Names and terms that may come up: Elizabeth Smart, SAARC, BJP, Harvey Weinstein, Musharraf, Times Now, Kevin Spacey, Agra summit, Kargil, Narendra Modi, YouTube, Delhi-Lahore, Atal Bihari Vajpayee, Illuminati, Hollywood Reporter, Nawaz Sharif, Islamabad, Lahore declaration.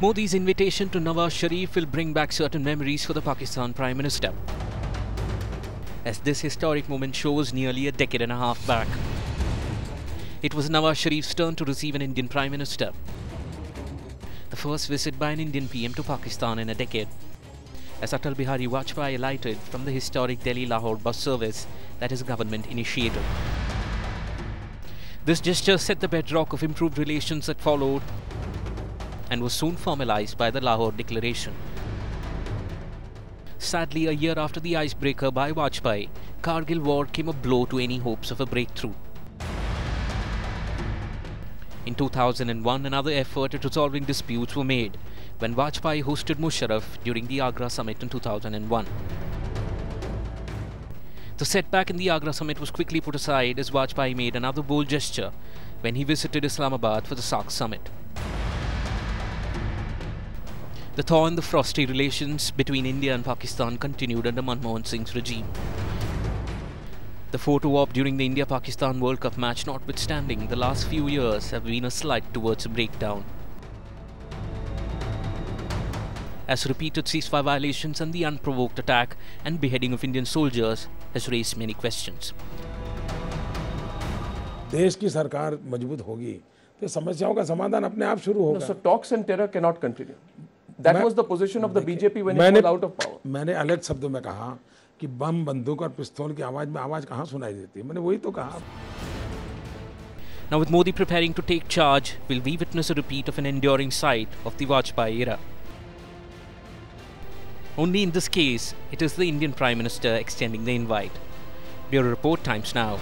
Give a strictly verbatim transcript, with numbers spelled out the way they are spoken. Modi's invitation to Nawaz Sharif will bring back certain memories for the Pakistan Prime Minister, as this historic moment shows nearly a decade and a half back. It was Nawaz Sharif's turn to receive an Indian Prime Minister, the first visit by an Indian P M to Pakistan in a decade, as Atal Bihari Vajpayee alighted from the historic Delhi-Lahore bus service that his government initiated. This gesture set the bedrock of improved relations that followed and was soon formalized by the Lahore declaration. Sadly, a year after the icebreaker by Vajpayee, Kargil war came a blow to any hopes of a breakthrough. In two thousand one, another effort at resolving disputes were made when Vajpayee hosted Musharraf during the Agra summit in two thousand one. The setback in the Agra summit was quickly put aside as Vajpayee made another bold gesture when he visited Islamabad for the SAARC summit. The thaw in the frosty relations between India and Pakistan continued under Manmohan Singh's regime. The photo op during the India-Pakistan World Cup match notwithstanding, the last few years have been a slide towards a breakdown, as repeated ceasefire violations and the unprovoked attack and beheading of Indian soldiers has raised many questions. देश की सरकार मजबूत होगी तो समस्याओं का समाधान अपने आप शुरू होगा. So talks and terror cannot continue. That was the position of the B J P when it was out of power. मैंने अलग शब्दों में कहा कि बम, बंदूक और पिस्तौल की आवाज में आवाज कहाँ सुनाई देती है? मैंने वही तो कहा. Now with Modi preparing to take charge, will we witness a repeat of an enduring sight of the Vajpayee era? Only in this case, it is the Indian Prime Minister extending the invite. Bureau Report, Times Now.